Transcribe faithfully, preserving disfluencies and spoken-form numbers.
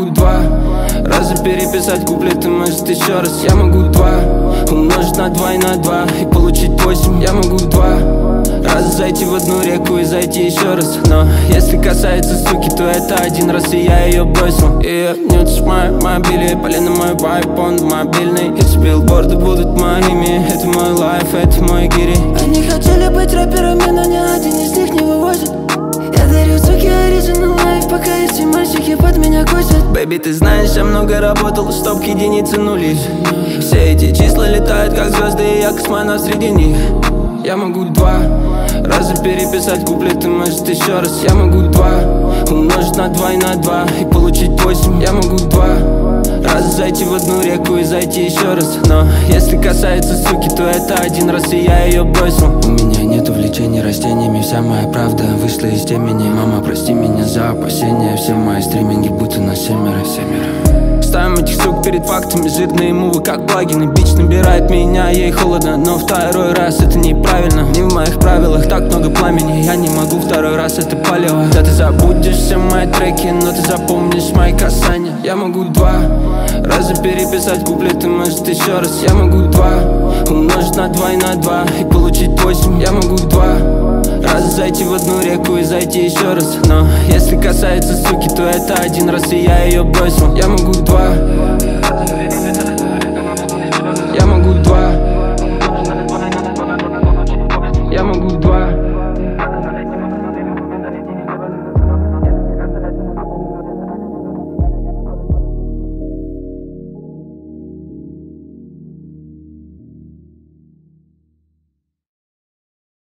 могу два раза переписать куплеты, может еще раз. Я могу два умножить на два и на два и получить восемь. Я могу два раза зайти в одну реку и зайти еще раз. Но если касается суки, то это один раз, и я ее бросил. И не утешмаю мобили, полина мой вайп, он мобильный. Эти билборды будут моими, это мой лайф, это мой гири. Они хотели быть рэперами, но ни один из них не вывозит. Я дарю суки оригинал лайф, пока эти мальчики под меня косят. Бэби, ты знаешь, я много работал, чтоб к единице нули. Все эти числа летают, как звезды, и я космонавт среди них. Я могу два раза переписать куплеты, может еще раз. Я могу два умножить на два и на два и получить восемь. Я могу два раза зайти в одну реку и зайти еще раз. Но если касается суки, то это один раз, и я ее бросил. У меня нет увлечений растениями, вся моя правда вышла из темени. Мама, прости меня за опасения, все мои стриминги будто на семеро, семеро. Ставим этих сук перед фактами, жирные мувы как плагины. Бич набирает меня, ей холодно, но второй раз это неправильно. Не в моих правилах, так много пламени, я не могу второй раз, это палево. Да ты забудешь все мои треки, но ты запомнишь мои касания. Я могу два раза переписать куплеты, может еще раз. Я могу два умножить на два и на два и получить восемь. Я могу два раза зайти в одну реку и зайти еще раз. Но если касается суки, то это один раз, и я ее бросил. Я могу два